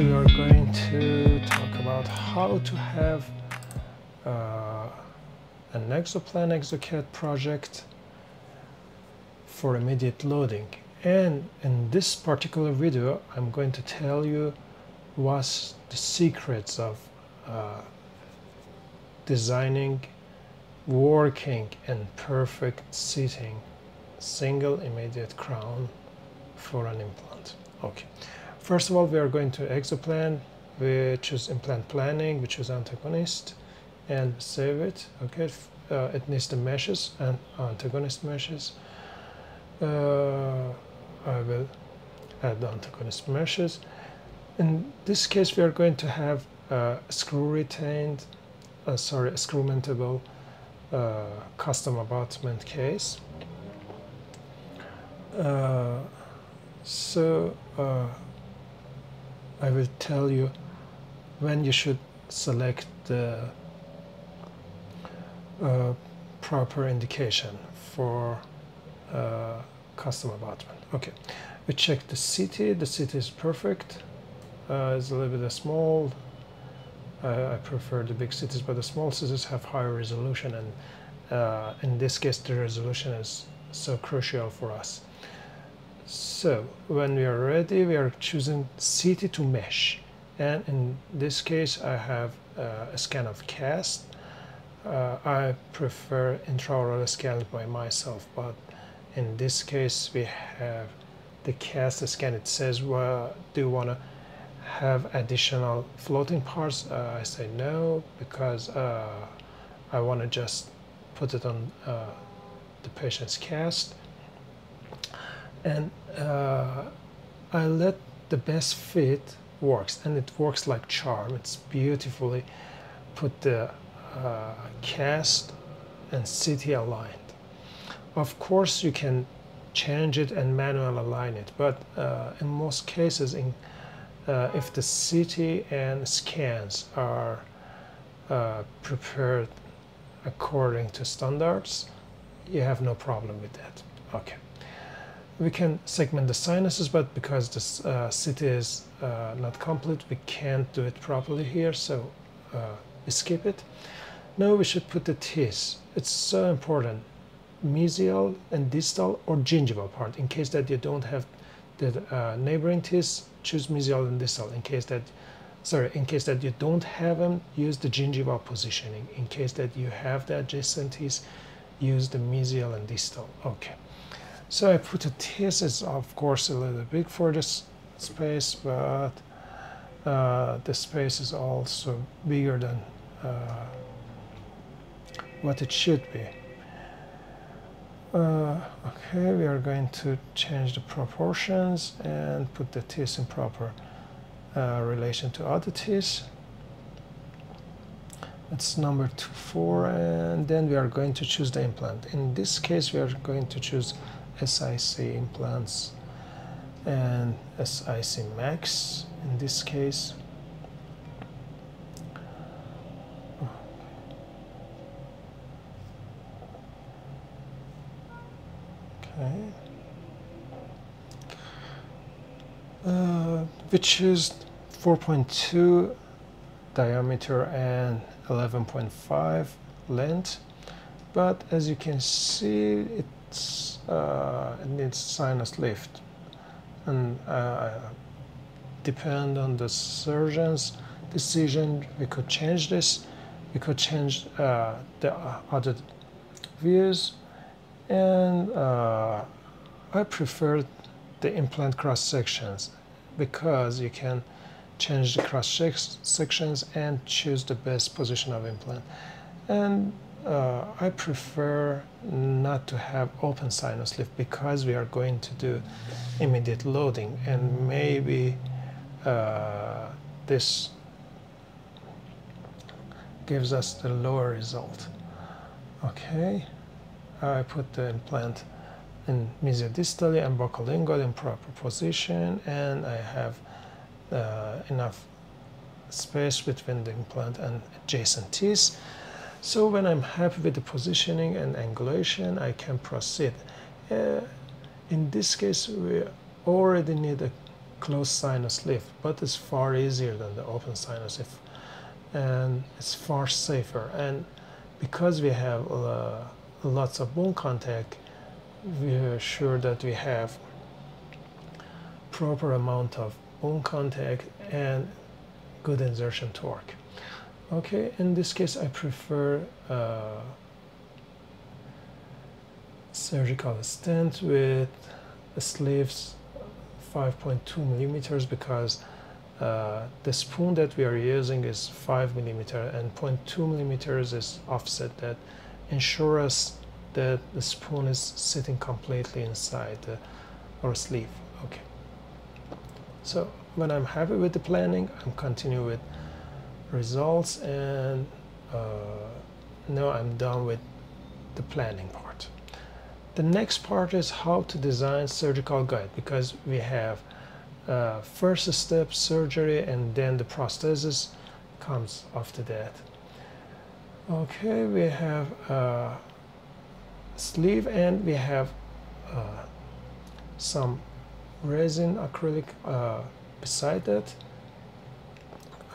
Today we are going to talk about how to have an Exoplan Exocad project for immediate loading. And in this particular video, I'm going to tell you what's the secrets of designing, working, and perfect seating single immediate crown for an implant. Okay. First of all, we are going to Exoplan, we choose implant planning, we choose antagonist, and save it. Okay, it needs the meshes and antagonist meshes. I will add the antagonist meshes. In this case, we are going to have screw mountable custom abutment case. I will tell you when you should select the proper indication for custom abutment. Okay, we check the city. The city is perfect. It's a little bit small. I prefer the big cities, but the small cities have higher resolution, and in this case, the resolution is so crucial for us. So when we are ready, we are choosing city to mesh, and in this case I have a scan of cast. I prefer intraoral scan by myself, but in this case we have the cast scan. It says, well, do you want to have additional floating parts? I say no, because I want to just put it on the patient's cast. And I let the best fit works, and it works like charm. It's beautifully put the cast and city aligned. Of course you can change it and manual align it, but in most cases, if the city and scans are prepared according to standards, you have no problem with that. Okay. We can segment the sinuses, but because this city is not complete, we can't do it properly here, so we skip it. Now we should put the teeth. It's so important. Mesial and distal or gingival part. In case that you don't have the neighboring teeth, choose mesial and distal. In case that you don't have them, use the gingival positioning. In case that you have the adjacent teeth, use the mesial and distal. Okay. So I put a teeth. It's of course a little big for this space, but the space is also bigger than what it should be. Okay, we are going to change the proportions and put the teeth in proper relation to other teeth. It's number 24, and then we are going to choose the implant. In this case, we are going to choose SIC implants and SIC Max in this case. Okay. We choose 4.2 diameter and 11.5 length, but as you can see, it needs sinus lift, and depend on the surgeon's decision, we could change this, we could change the other views, and I prefer the implant cross sections, because you can change the cross sections and choose the best position of implant. And I prefer not to have open sinus lift, because we are going to do immediate loading, and maybe this gives us the lower result. Okay, I put the implant in mesiodistally and buccolingual in proper position, and I have enough space between the implant and adjacent teeth. So when I'm happy with the positioning and angulation, I can proceed. In this case, we already need a closed sinus lift, but it's far easier than the open sinus lift, and it's far safer. And because we have lots of bone contact, we are sure that we have proper amount of bone contact and good insertion torque. Okay, in this case I prefer surgical stent with sleeves 5.2 millimeters, because the spoon that we are using is 5 millimeter, and 0.2 millimeters is offset that ensures us that the spoon is sitting completely inside our sleeve. Okay, so when I'm happy with the planning, I'm continue with results, and now I'm done with the planning part. The next part is how to design surgical guide, because we have first step surgery, and then the prosthesis comes after that. Okay, we have sleeve, and we have some resin acrylic beside that.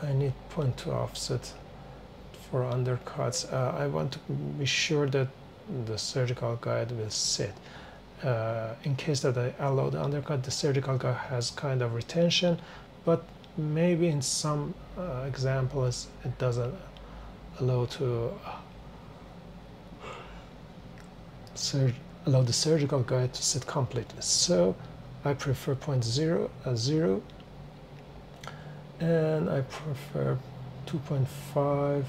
I need 0.2 offset for undercuts. I want to be sure that the surgical guide will sit. In case that I allow the undercut, the surgical guide has kind of retention, but maybe in some examples it doesn't allow to allow the surgical guide to sit completely. So I prefer 0.0 and I prefer 2.5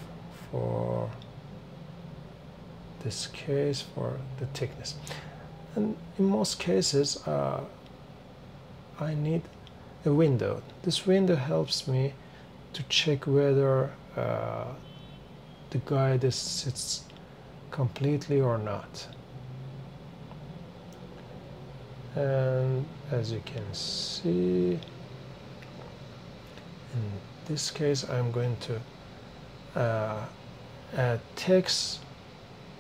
for this case for the thickness. And in most cases I need a window. This window helps me to check whether the guide sits completely or not. And as you can see, in this case I'm going to add text,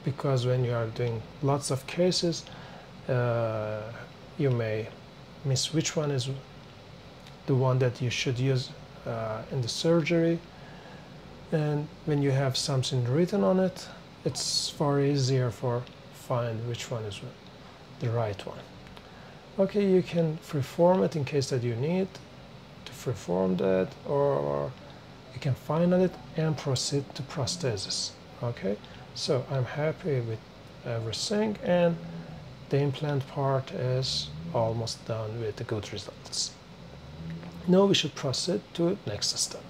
because when you are doing lots of cases you may miss which one is the one that you should use in the surgery. And when you have something written on it, it's far easier for find which one is the right one. Okay, you can freeform it in case that you need to freeform that, or you can final it and proceed to prosthesis. Okay, so I'm happy with everything, and the implant part is almost done with the good results. Now we should proceed to next step.